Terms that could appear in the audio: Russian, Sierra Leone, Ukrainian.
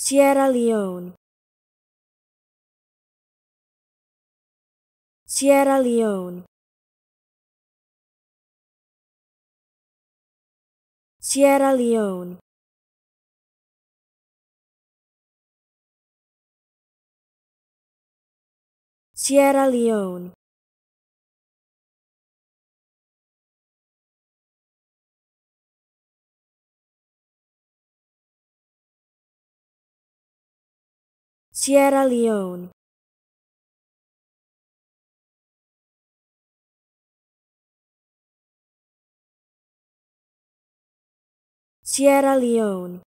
Sierra Leone, Sierra Leone, Sierra Leone, Sierra Leone, Sierra Leone, Sierra Leone.